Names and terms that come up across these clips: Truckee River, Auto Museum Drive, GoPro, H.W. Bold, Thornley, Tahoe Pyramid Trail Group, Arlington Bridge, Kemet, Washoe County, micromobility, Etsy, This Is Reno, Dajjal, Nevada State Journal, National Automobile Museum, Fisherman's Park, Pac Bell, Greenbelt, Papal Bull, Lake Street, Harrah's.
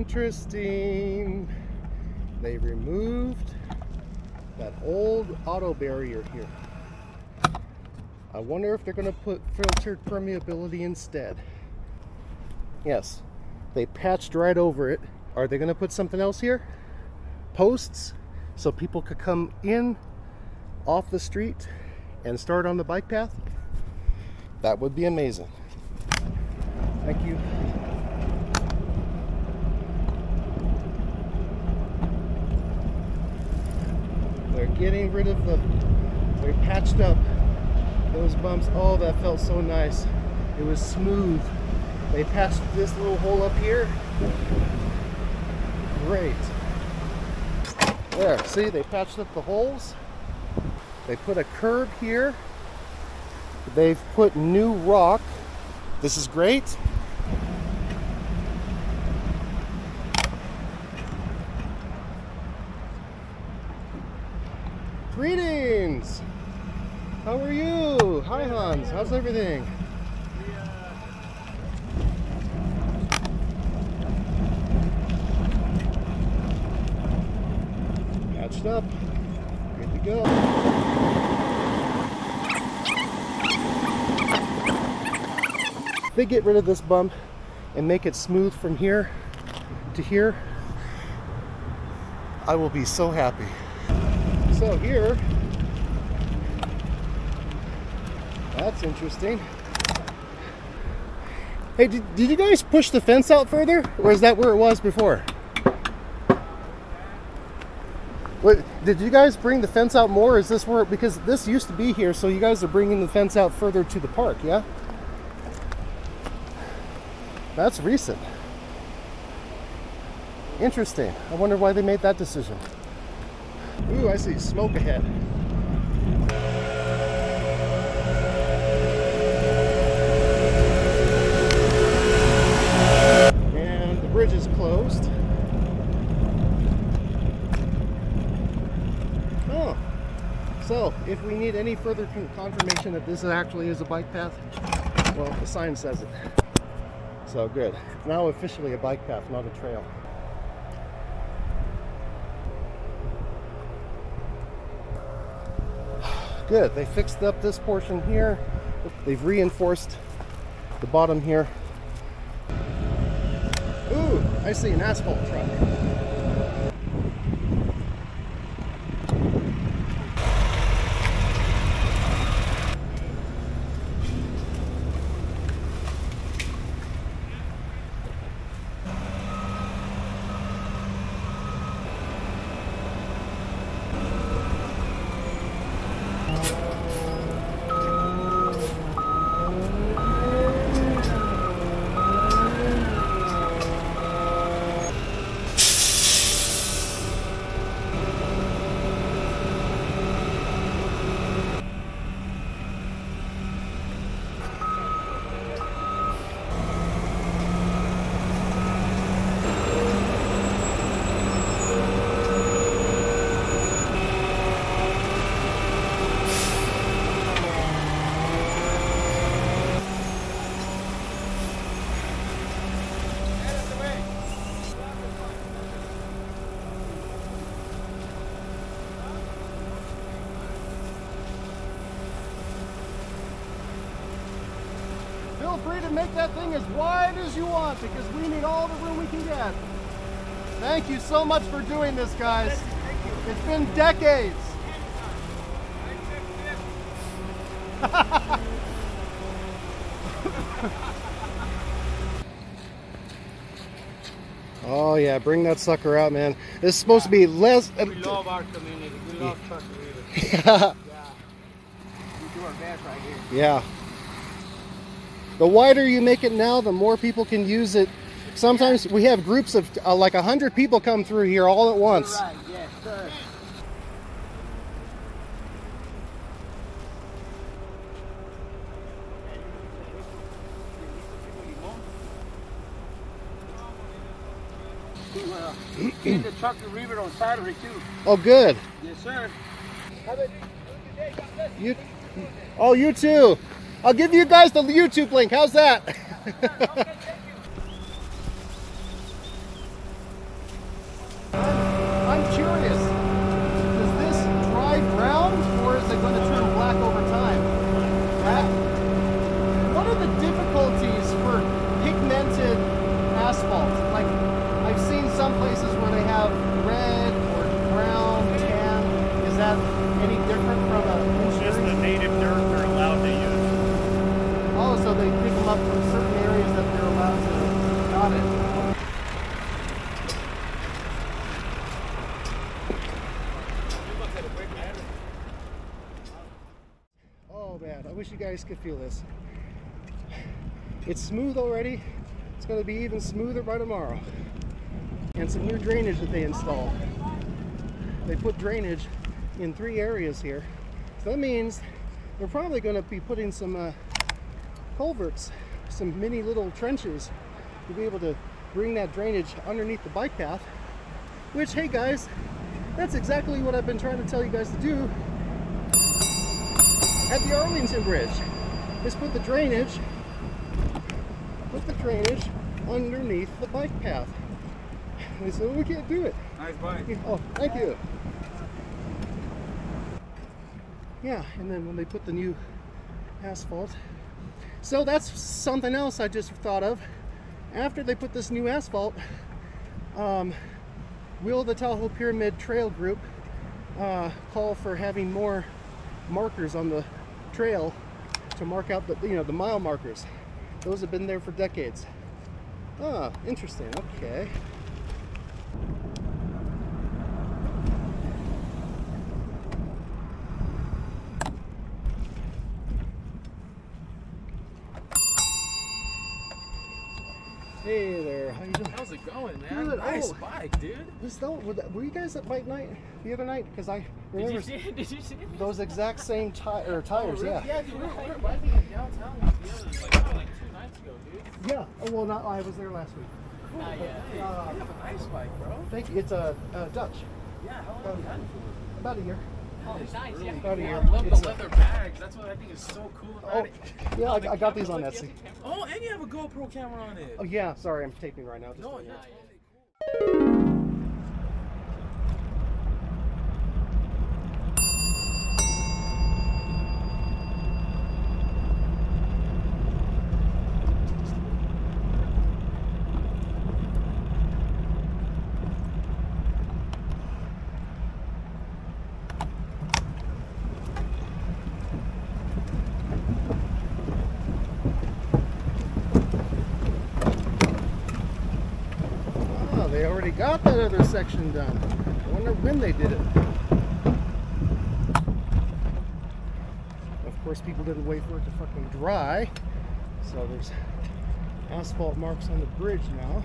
interesting. They removed that old auto barrier here. I wonder if they're going to put filtered permeability instead. Yes, they patched right over it. Are they going to put something else here? Posts, so people could come in off the street and start on the bike path? That would be amazing. Thank you. They're getting rid of they patched up those bumps. Oh, that felt so nice. It was smooth. They patched this little hole up here. Great. There, see, they patched up the holes. They put a curb here. They've put new rock. This is great. Greetings. How are you? Hi, Hans. How's everything? Patched up. Good to go. They get rid of this bump and make it smooth from here to here. I will be so happy. So here, that's interesting. Hey, did you guys push the fence out further, or is that where it was before? What, did you guys bring the fence out more? Is this where, because this used to be here, so you guys are bringing the fence out further to the park, yeah? That's recent. Interesting. I wonder why they made that decision. Ooh, I see smoke ahead. And the bridge is closed. Oh, so if we need any further confirmation that this actually is a bike path, well, the sign says it. So good. It's now officially a bike path, not a trail. Good, they fixed up this portion here. They've reinforced the bottom here. Ooh, I see an asphalt truck. Feel free to make that thing as wide as you want, because we need all the room we can get. Thank you so much for doing this, guys. Thank you. It's been decades. Oh yeah, bring that sucker out, man. This is supposed to be less. We love our community. We love Truckee River. Yeah. We do our best right here. Yeah. The wider you make it now, the more people can use it. Sometimes we have groups of like 100 people come through here all at once. All right. Yes, sir. Well, in the Truckee River on Saturday too. Oh, good. Yes, sir. Have a good day. God bless you. Oh, you too. I'll give you guys the YouTube link. How's that? Okay, thank you. out. I wish you guys could feel this. It's smooth already. It's going to be even smoother by tomorrow. And some new drainage that they installed. They put drainage in 3 areas here. So that means they're probably going to be putting some culverts, some mini little trenches to be able to bring that drainage underneath the bike path. Which, hey guys, that's exactly what I've been trying to tell you guys to do at the Arlington Bridge. Is put the drainage underneath the bike path. They said, well, we can't do it. Nice bike. Oh, thank you. Yeah, and then when they put the new asphalt. So that's something else I just thought of. After they put this new asphalt, will the Tahoe Pyramid Trail Group call for having more markers on the trail to mark out the mile markers? Those have been there for decades. Ah, interesting. Okay. Hey there, how you doing? How's it going, man? Good. Nice bike, dude. Were you guys at bike night the other night? Because I remember did you see those exact same tires, oh, really? Yeah. Yeah, dude, we were biking in downtown the other like 2 nights ago, dude. Yeah, oh, well, I was there last week. Cool. Not yet. Hey, you have a nice bike, bro. Thank you. It's a Dutch. Yeah, how long have you done for? About a year. Oh, it's nice. Really, yeah. I love the leather bags. That's what I think is so cool about it. Yeah, I got these on Etsy. Oh, and you have a GoPro camera on it. Oh, yeah. Sorry, I'm taping right now. Just no, yeah. Totally cool. They already got that other section done. I wonder when they did it. Of course, people didn't wait for it to fucking dry. So there's asphalt marks on the bridge now.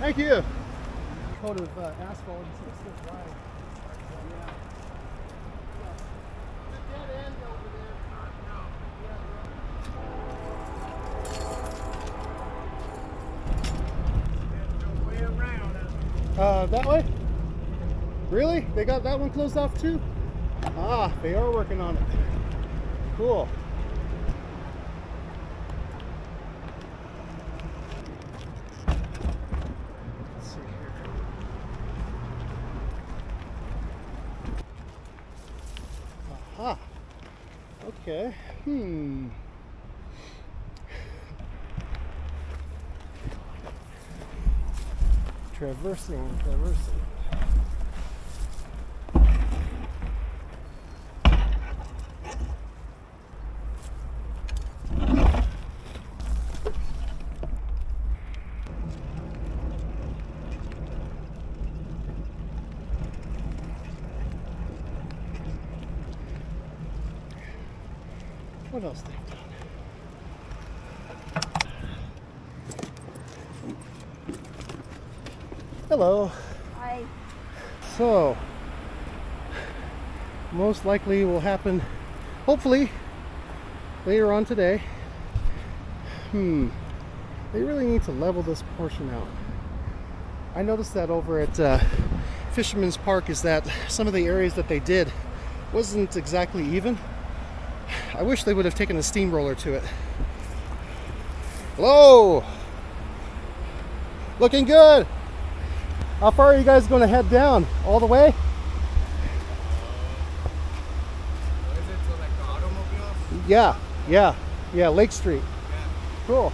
Thank you. Coat of asphalt and some stiff wire. That way? Really? They got that one closed off too? Ah, they are working on it. Cool. Let's see here. Aha. Okay. Traversing. What else they've done? Hello. Hi. So, most likely will happen, hopefully, later on today. They really need to level this portion out. I noticed that over at Fisherman's Park is that some of the areas that they did wasn't exactly even. I wish they would have taken a steamroller to it. Hello! Looking good! How far are you guys going to head down? All the way? What is it, so like the automobiles? Yeah, Lake Street. Yeah. Cool.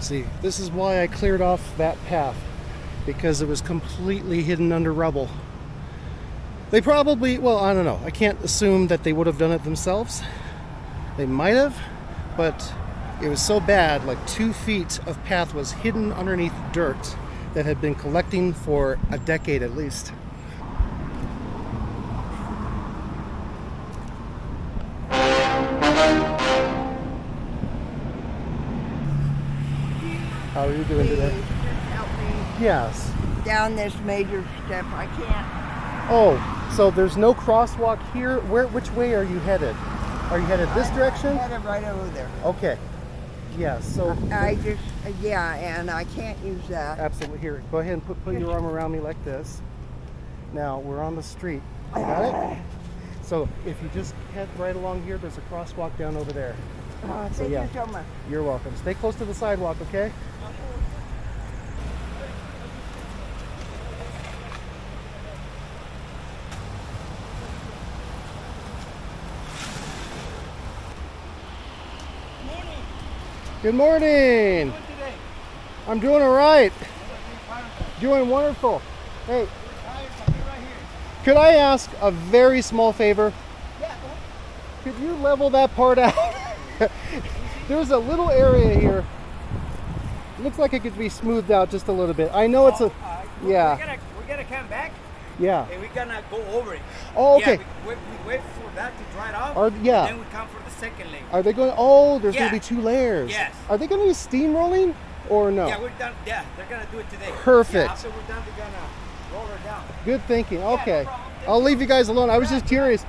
See, this is why I cleared off that path, because it was completely hidden under rubble. They probably, well, I don't know. I can't assume that they would have done it themselves. They might have, but it was so bad, like 2 feet of path was hidden underneath dirt that had been collecting for a decade at least. How are you doing today? Please help me. Yes. Down this major step, I can't. Oh, so there's no crosswalk here. Where? Which way are you headed? Are you headed this direction? I'm headed right over there. Okay. Yeah. So. And I can't use that. Absolutely. Here, go ahead and put your arm around me like this. Now we're on the street. Got it? So if you just head right along here, there's a crosswalk down over there. So, thank you so much. You're welcome. Stay close to the sidewalk, okay? Good morning. How are you doing today? I'm doing all right. Doing wonderful. Hey, could I ask a very small favor? Yeah. Could you level that part out? There's a little area here. Looks like it could be smoothed out just a little bit. I know it's a, yeah. We gotta come back. Yeah. And we're gonna go over it. Oh, okay. Yeah, we wait for that to dry it off. Yeah. And then we come for the second lane. Are they going? Oh, there's gonna be 2 layers. Yes. Are they gonna be steamrolling or no? Yeah, we're done. Yeah, they're gonna do it today. Perfect. Yeah, after we're done, they're gonna roll her down. Good thinking. Okay. Yeah, no, I'll leave you guys alone. I was just curious.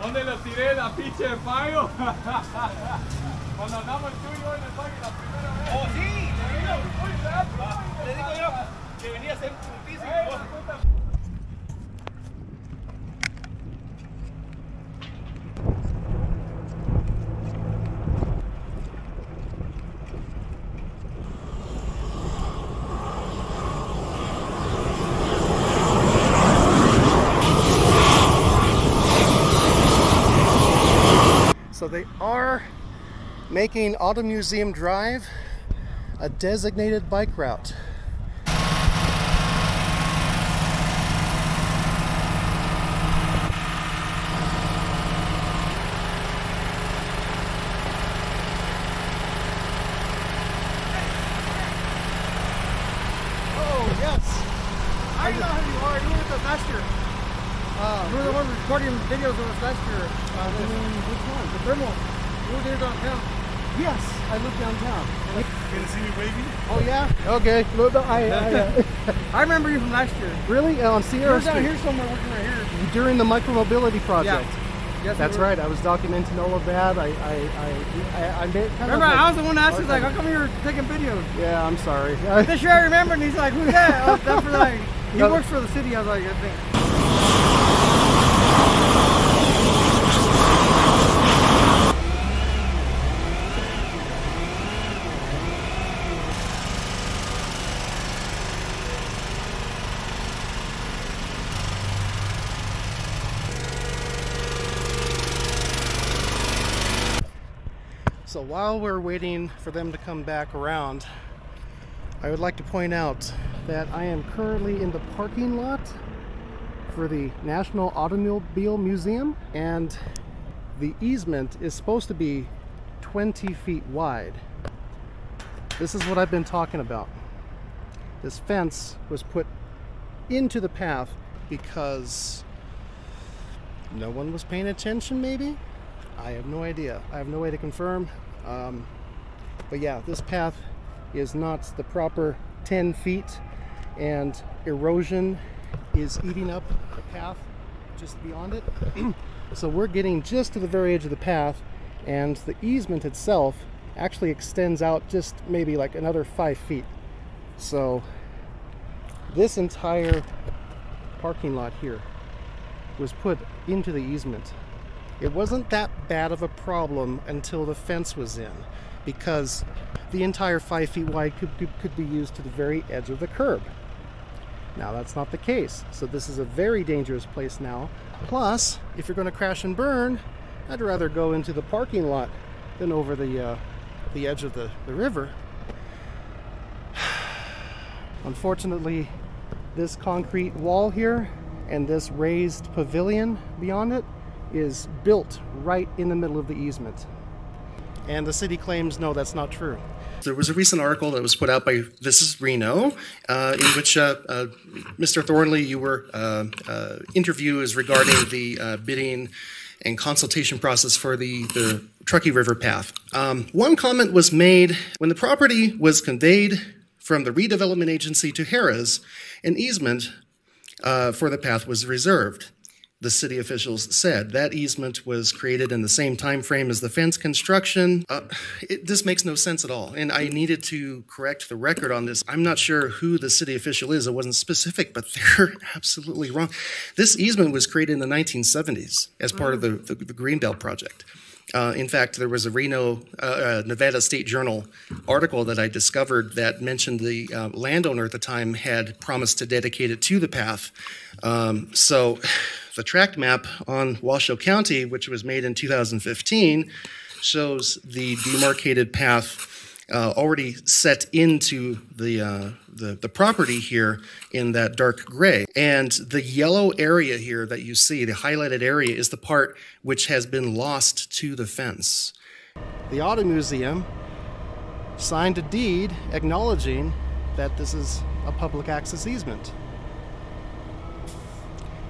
¿Dónde los tiré la pinche de pago? Cuando andamos tú y yo en el parque la primera vez. ¡Oh, sí! Le digo yo que venía a ser puntísimo. So they are making Auto Museum Drive a designated bike route. Oh, yes. I don't know who you are. You were with us last year. You were the one recording videos with us last year. Which one? The thermal. You were there downtown. Yes, I live downtown. Like, you gonna see me waving? Oh yeah? Okay. I remember you from last year. Really? On Sierra Street. You were down here somewhere working right here. During the micromobility project. Yeah. Yes, that's right. I was documenting all of that. I made kind remember, of like, I was the one that asked you, like, how come you were taking videos? Yeah, I'm sorry. This year I remember, and he's like, who's that? I was definitely like, he works for the city. I was like, I think. So while we're waiting for them to come back around, I would like to point out that I am currently in the parking lot for the National Automobile Museum, and the easement is supposed to be 20 feet wide. This is what I've been talking about. This fence was put into the path because no one was paying attention, maybe? I have no idea. I have no way to confirm. But yeah, this path is not the proper 10 feet, and erosion is eating up the path just beyond it. So we're getting just to the very edge of the path, and the easement itself actually extends out just maybe like another 5 feet. So this entire parking lot here was put into the easement. It wasn't that bad of a problem until the fence was in, because the entire 5 feet wide could be used to the very edge of the curb. Now that's not the case, so this is a very dangerous place now. Plus, if you're going to crash and burn, I'd rather go into the parking lot than over the edge of the river. Unfortunately, this concrete wall here and this raised pavilion beyond it is built right in the middle of the easement. And the city claims, no, that's not true. There was a recent article that was put out by This Is Reno, in which Mr. Thornley, you were interview is regarding the bidding and consultation process for the Truckee River path. One comment was made, when the property was conveyed from the redevelopment agency to Harrah's, an easement for the path was reserved. The city officials said that easement was created in the same time frame as the fence construction. This makes no sense at all, and I needed to correct the record on this. I'm not sure who the city official is. It wasn't specific, but they're absolutely wrong. This easement was created in the 1970s as part of the Greenbelt project. In fact, there was a Nevada State Journal article that I discovered that mentioned the landowner at the time had promised to dedicate it to the path. So the tract map on Washoe County, which was made in 2015, shows the demarcated path already set into the property here in that dark gray. And the yellow area here that you see, the highlighted area, is the part which has been lost to the fence. The Auto Museum signed a deed acknowledging that this is a public access easement.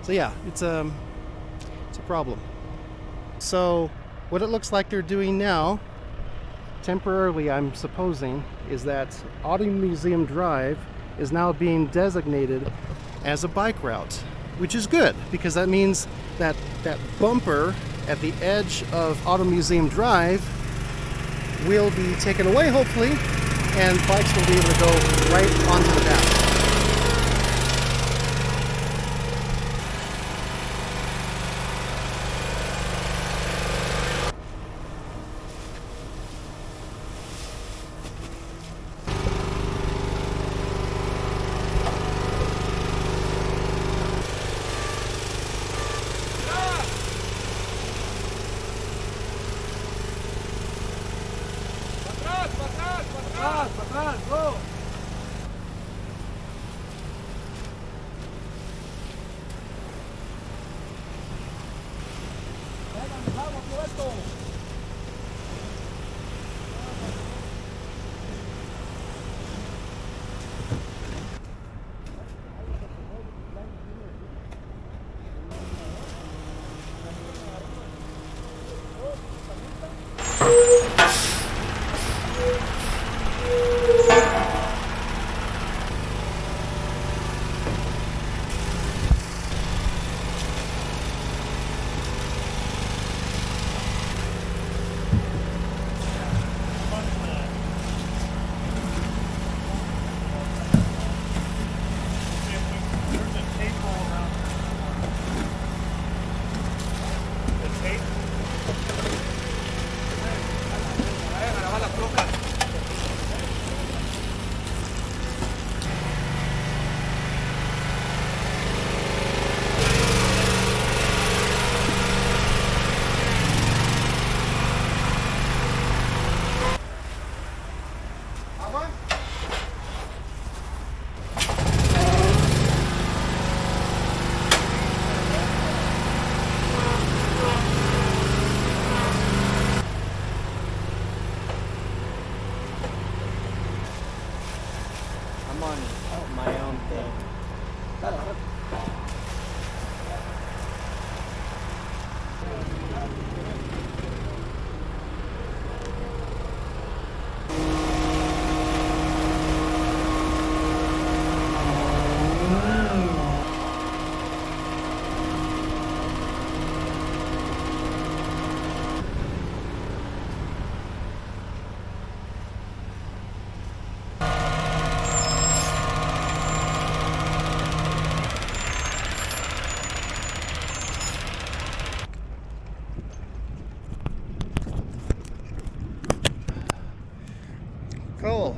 So yeah, it's a problem. So what it looks like they're doing now temporarily, I'm supposing, is that Auto Museum Drive is now being designated as a bike route, which is good because that means that that bumper at the edge of Auto Museum Drive will be taken away, hopefully, and bikes will be able to go right onto the path.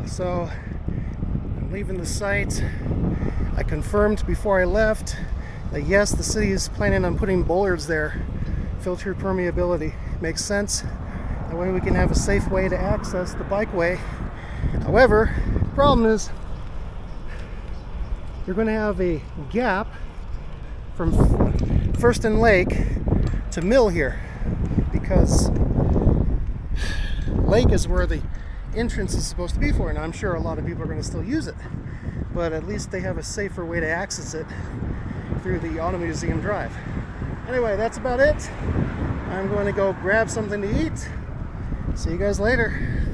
So I'm leaving the site. I confirmed before I left that yes, the city is planning on putting bollards there. Filtered permeability makes sense. That way we can have a safe way to access the bikeway. However, the problem is you're going to have a gap from First and Lake to Mill here, because Lake is where the entrance is supposed to be for, and I'm sure a lot of people are going to still use it, but at least they have a safer way to access it through the Auto Museum Drive. Anyway, that's about it. I'm going to go grab something to eat. See you guys later.